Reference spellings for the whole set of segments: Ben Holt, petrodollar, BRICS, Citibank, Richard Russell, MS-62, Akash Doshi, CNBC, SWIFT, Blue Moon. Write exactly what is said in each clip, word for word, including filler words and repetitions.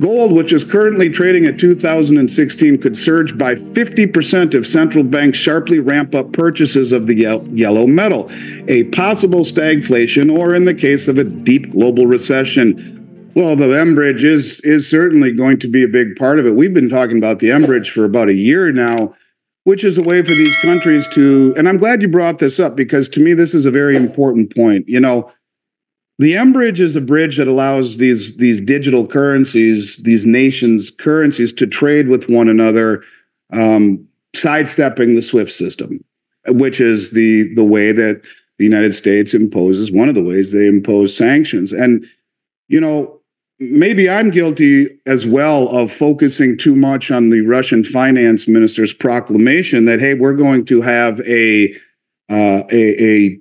Gold, which is currently trading at two thousand sixteen, could surge by fifty percent if central banks sharply ramp up purchases of the yellow metal, a possible stagflation, or in the case of a deep global recession. Well, the Enbridge is is certainly going to be a big part of it. We've been talking about the Enbridge for about a year now, which is a way for these countries to, and I'm glad you brought this up because to me, this is a very important point. You know, the Enbridge is a bridge that allows these, these digital currencies, these nations' currencies to trade with one another, um, sidestepping the SWIFT system, which is the, the way that the United States imposes, one of the ways they impose sanctions. And, you know, maybe I'm guilty as well of focusing too much on the Russian finance minister's proclamation that, hey, we're going to have a uh, a, a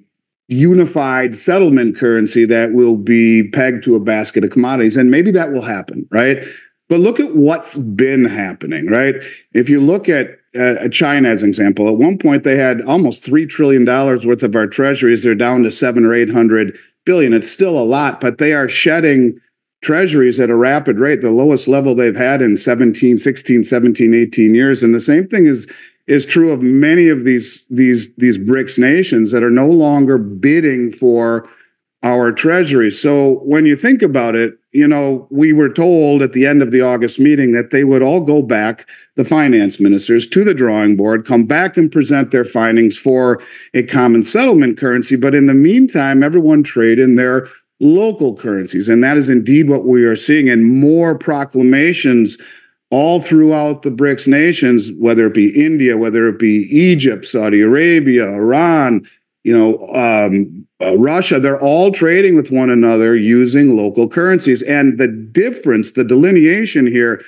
unified settlement currency that will be pegged to a basket of commodities. And maybe that will happen, right? But look at what's been happening, right? If you look at uh, China as an example, at one point they had almost three trillion dollars worth of our treasuries. They're down to seven or eight hundred billion. It's still a lot, but they are shedding treasuries at a rapid rate, the lowest level they've had in seventeen, sixteen, seventeen, eighteen years. And the same thing is is true of many of these these these BRICS nations that are no longer bidding for our treasuries. So when you think about it, you know, we were told at the end of the August meeting that they would all go back, the finance ministers, to the drawing board, come back and present their findings for a common settlement currency. But in the meantime, everyone trade in their local currencies. And that is indeed what we are seeing, and more proclamations all throughout the BRICS nations, whether it be India, whether it be Egypt, Saudi Arabia, Iran, you know, um, uh, Russia, they're all trading with one another using local currencies. And the difference, the delineation here,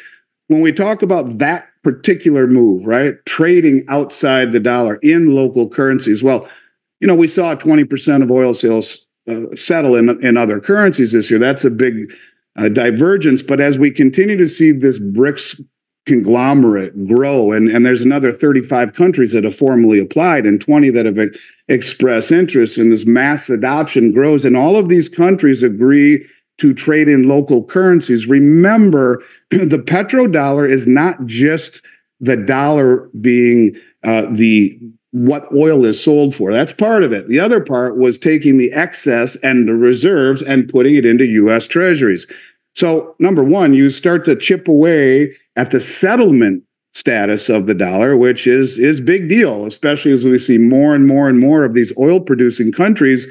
when we talk about that particular move, right, trading outside the dollar in local currencies, well, you know, we saw twenty percent of oil sales Uh, settle in, in other currencies this year. That's a big uh, divergence. But as we continue to see this BRICS conglomerate grow, and, and there's another thirty-five countries that have formally applied and twenty that have ex expressed interest, and this mass adoption grows, and all of these countries agree to trade in local currencies. Remember, the petrodollar is not just the dollar being uh, the what oil is sold for. That's part of it. The other part was taking the excess and the reserves and putting it into U S treasuries. So number one, you start to chip away at the settlement status of the dollar, which is, is big deal, especially as we see more and more and more of these oil producing countries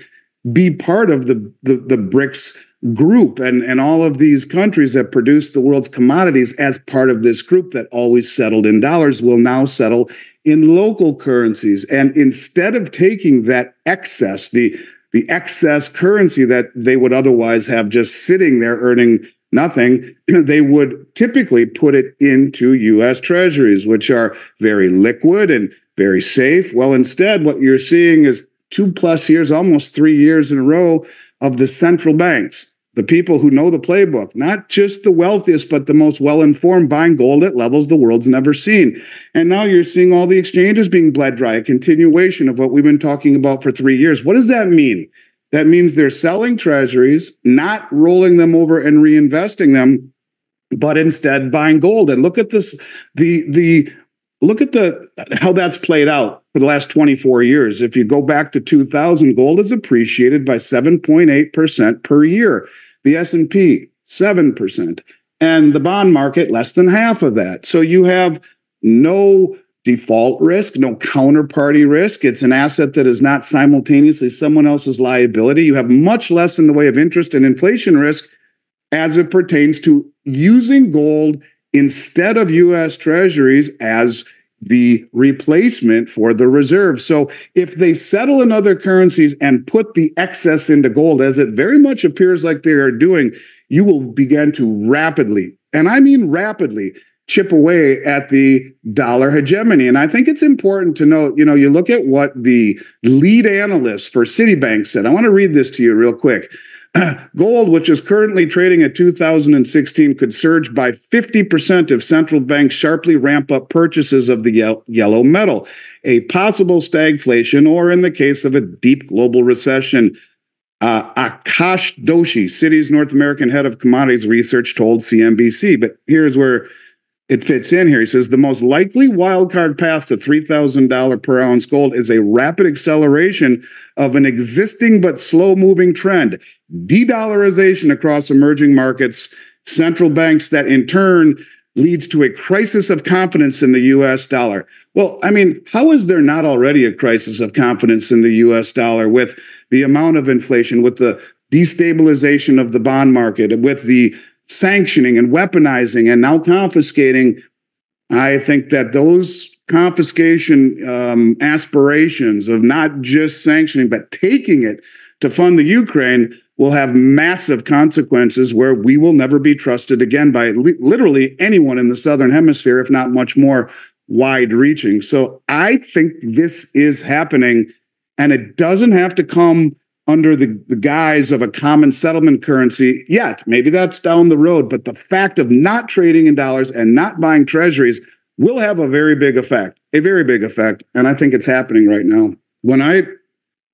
be part of the, the, the BRICS group and, and all of these countries that produce the world's commodities as part of this group that always settled in dollars will now settle in local currencies. And instead of taking that excess, the, the excess currency that they would otherwise have just sitting there earning nothing, they would typically put it into U S treasuries, which are very liquid and very safe. Well, instead, what you're seeing is two plus years, almost three years in a row of the central banks, the people who know the playbook, not just the wealthiest, but the most well-informed, buying gold at levels the world's never seen. And now you're seeing all the exchanges being bled dry, a continuation of what we've been talking about for three years. What does that mean? That means they're selling treasuries, not rolling them over and reinvesting them, but instead buying gold. And look at this, the, the, look at the, how that's played out for the last twenty-four years. If you go back to two thousand, gold has appreciated by seven point eight percent per year. The S and P, seven percent, and the bond market, less than half of that. So you have no default risk, no counterparty risk. It's an asset that is not simultaneously someone else's liability. You have much less in the way of interest and inflation risk as it pertains to using gold instead of U S treasuries as the replacement for the reserve. So if they settle in other currencies and put the excess into gold, as it very much appears like they are doing, you will begin to rapidly, and I mean rapidly, chip away at the dollar hegemony. And I think it's important to note, you know, you look at what the lead analyst for Citibank said. I want to read this to you real quick. Gold, which is currently trading at two thousand sixteen, could surge by fifty percent if central banks sharply ramp up purchases of the ye yellow metal, a possible stagflation, or in the case of a deep global recession. Uh, Akash Doshi, Citi's North American head of commodities research, told C N B C. But here's where it fits in here. He says the most likely wildcard path to three thousand dollars per ounce gold is a rapid acceleration of an existing but slow-moving trend, de-dollarization across emerging markets, central banks that in turn leads to a crisis of confidence in the U S dollar. Well, I mean, how is there not already a crisis of confidence in the U S dollar with the amount of inflation, with the destabilization of the bond market, with the sanctioning and weaponizing and now confiscating? I think that those confiscation um, aspirations of not just sanctioning, but taking it to fund the Ukraine will have massive consequences where we will never be trusted again by li- literally anyone in the Southern Hemisphere, if not much more wide-reaching. So I think this is happening, and it doesn't have to come under the, the guise of a common settlement currency yet. Maybe that's down the road, but the fact of not trading in dollars and not buying treasuries will have a very big effect, a very big effect, and I think it's happening right now. When I...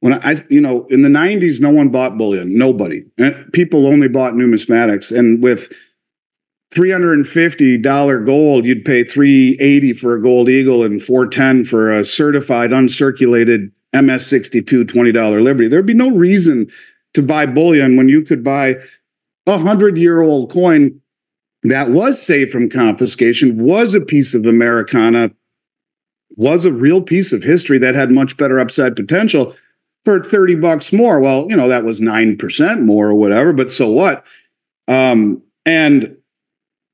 When I, you know, in the nineties, no one bought bullion, nobody. People only bought numismatics. And with three hundred fifty dollars gold, you'd pay three hundred eighty dollars for a gold eagle and four hundred ten dollars for a certified, uncirculated M S sixty-two twenty dollar Liberty. There'd be no reason to buy bullion when you could buy a hundred-year-old coin that was safe from confiscation, was a piece of Americana, was a real piece of history that had much better upside potential, for thirty bucks more. Well, you know, that was nine percent more or whatever, but so what? Um, and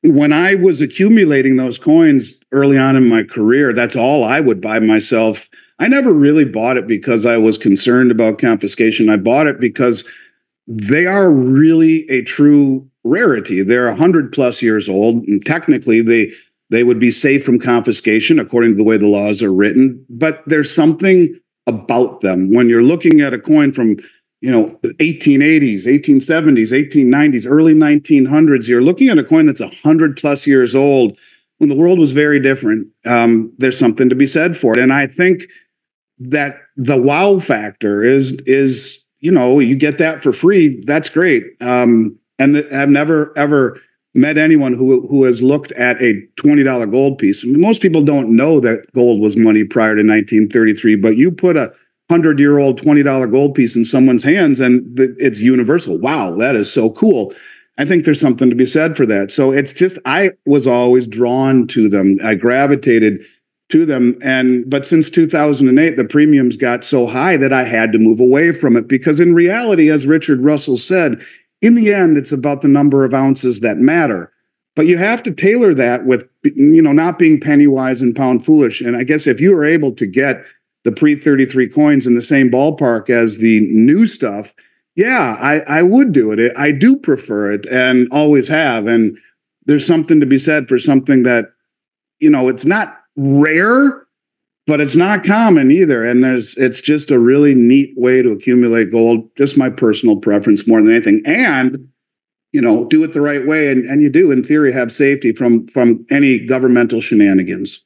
when I was accumulating those coins early on in my career, that's all I would buy myself. I never really bought it because I was concerned about confiscation. I bought it because they are really a true rarity. They're one hundred plus years old, and technically they, they would be safe from confiscation according to the way the laws are written, but there's something about them. When you're looking at a coin from, you know, eighteen eighties, eighteen seventies, eighteen nineties, early nineteen hundreds, you're looking at a coin that's one hundred plus years old when the world was very different. Um, there's something to be said for it. And I think that the wow factor is, is you know, you get that for free. That's great. Um, and th- I've never, ever met anyone who who has looked at a twenty dollar gold piece. Most people don't know that gold was money prior to nineteen thirty-three, but you put a hundred-year-old twenty dollar gold piece in someone's hands and th- it's universal. Wow, that is so cool. I think there's something to be said for that. So it's just, I was always drawn to them. I gravitated to them. And but since two thousand eight, the premiums got so high that I had to move away from it, because in reality, as Richard Russell said, in the end, it's about the number of ounces that matter. But you have to tailor that with, you know, not being penny wise and pound foolish. And I guess if you were able to get the pre thirty-three coins in the same ballpark as the new stuff, yeah, I, I would do it. I do prefer it and always have. And there's something to be said for something that, you know, it's not rare, but it's not common either. And there's, it's just a really neat way to accumulate gold, just my personal preference more than anything. And, you know, do it the right way. And, and you do, in theory, have safety from, from any governmental shenanigans.